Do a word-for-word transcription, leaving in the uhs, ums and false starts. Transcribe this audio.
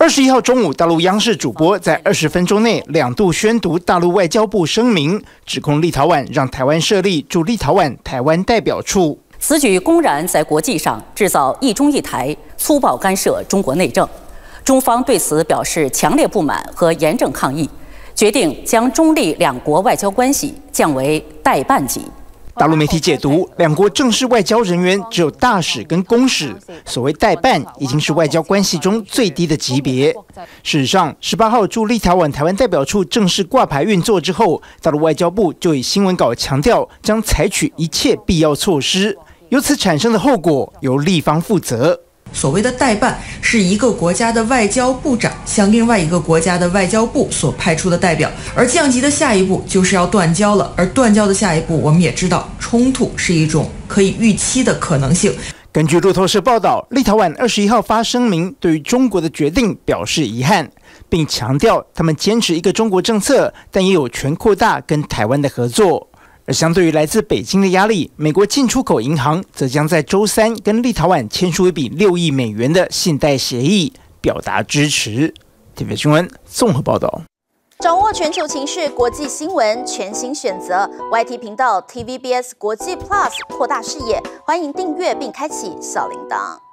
二十一号中午，大陆央视主播在二十分钟内两度宣读大陆外交部声明，指控立陶宛让台湾设立驻立陶宛台湾代表处。此举公然在国际上制造一中一台，粗暴干涉中国内政。中方对此表示强烈不满和严正抗议，决定将中立两国外交关系降为代办级。 大陆媒体解读，两国正式外交人员只有大使跟公使，所谓代办已经是外交关系中最低的级别。事实上，十八号驻立陶宛台湾代表处正式挂牌运作之后，大陆外交部就以新闻稿强调将采取一切必要措施，由此产生的后果由立方负责。 所谓的代办，是一个国家的外交部长向另外一个国家的外交部所派出的代表，而降级的下一步就是要断交了。而断交的下一步，我们也知道，冲突是一种可以预期的可能性。根据路透社报道，立陶宛二十一号发声明，对于中国的决定表示遗憾，并强调他们坚持一个中国政策，但也有权扩大跟台湾的合作。 而相对于来自北京的压力，美国进出口银行则将在周三跟立陶宛签署一笔六亿美元的信贷协议，表达支持。T V B S 新闻综合报道，掌握全球情势、国际新闻，全新选择 Y T 频道 T V B S 国际 Plus， 扩大视野。欢迎订阅并开启小铃铛。